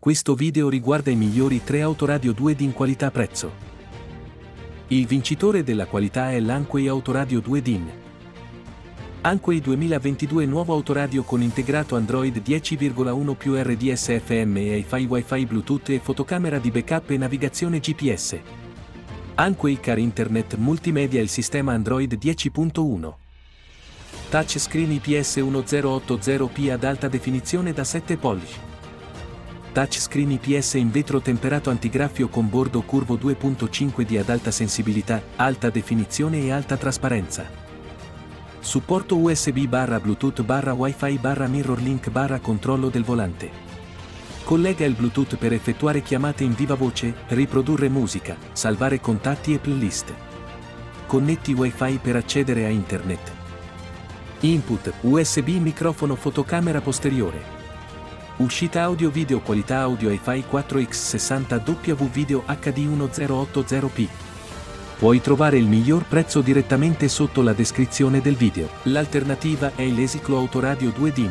Questo video riguarda i migliori 3 autoradio 2D in qualità prezzo. Il vincitore della qualità è l'Ankeway Autoradio 2D. Ankeway 2022 nuovo autoradio con integrato Android 10.1 più RDS/FM e HiFi, WiFi, Bluetooth e fotocamera di backup e navigazione GPS. Ankeway Car Internet Multimedia, il sistema Android 10.1. Touchscreen IPS 1080p ad alta definizione da 7 pollici. Touchscreen IPS in vetro temperato antigraffio con bordo curvo 2.5D ad alta sensibilità, alta definizione e alta trasparenza. Supporto USB/Bluetooth/Wi-Fi/Mirror-link/controllo del volante. Collega il Bluetooth per effettuare chiamate in viva voce, riprodurre musica, salvare contatti e playlist. Connetti Wi-Fi per accedere a internet. Input, USB, microfono, fotocamera posteriore. Uscita audio video, qualità audio HiFi 4x60W video HD 1080p. Puoi trovare il miglior prezzo direttamente sotto la descrizione del video. L'alternativa è l'Eslclo Autoradio 2D.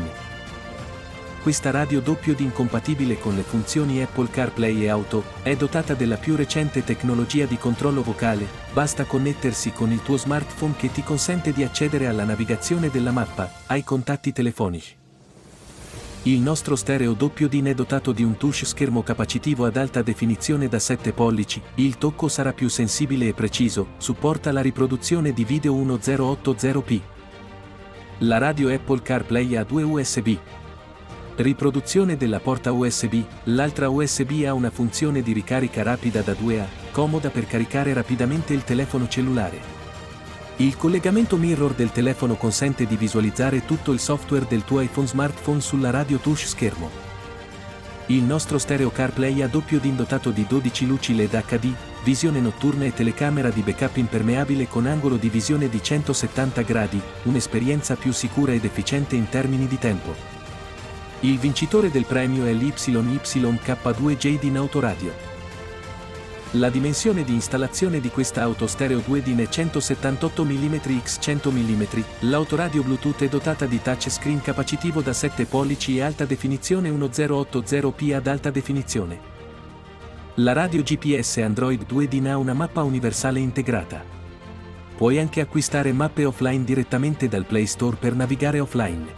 Questa radio doppio DIN compatibile con le funzioni Apple CarPlay e Auto, è dotata della più recente tecnologia di controllo vocale, basta connettersi con il tuo smartphone che ti consente di accedere alla navigazione della mappa, ai contatti telefonici. Il nostro stereo doppio DIN è dotato di un touch schermo capacitivo ad alta definizione da 7 pollici, il tocco sarà più sensibile e preciso, supporta la riproduzione di video 1080p. La radio Apple CarPlay ha 2 USB. Riproduzione della porta USB, l'altra USB ha una funzione di ricarica rapida da 2A, comoda per caricare rapidamente il telefono cellulare. Il collegamento mirror del telefono consente di visualizzare tutto il software del tuo iPhone smartphone sulla radio touch schermo. Il nostro stereo CarPlay ha doppio DIN dotato di 12 luci LED HD, visione notturna e telecamera di backup impermeabile con angolo di visione di 170 gradi, un'esperienza più sicura ed efficiente in termini di tempo. Il vincitore del premio è l'YYK2J DIN Autoradio. La dimensione di installazione di questa auto stereo 2DIN è 178 mm x 100 mm, l'autoradio Bluetooth è dotata di touchscreen capacitivo da 7 pollici e alta definizione 1080p ad alta definizione. La radio GPS Android 2DIN ha una mappa universale integrata. Puoi anche acquistare mappe offline direttamente dal Play Store per navigare offline.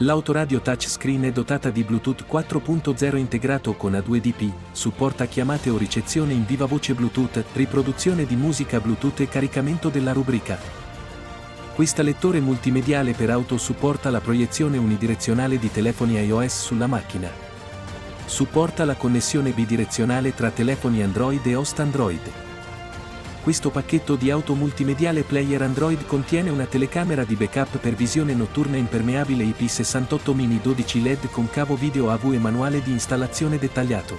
L'autoradio touchscreen è dotata di Bluetooth 4.0 integrato con A2DP, supporta chiamate o ricezione in viva voce Bluetooth, riproduzione di musica Bluetooth e caricamento della rubrica. Questa lettore multimediale per auto supporta la proiezione unidirezionale di telefoni iOS sulla macchina. Supporta la connessione bidirezionale tra telefoni Android e host Android. Questo pacchetto di auto multimediale player Android contiene una telecamera di backup per visione notturna impermeabile IP68 mini 12 LED con cavo video AV e manuale di installazione dettagliato.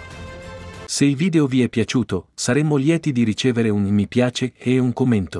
Se il video vi è piaciuto, saremmo lieti di ricevere un mi piace e un commento.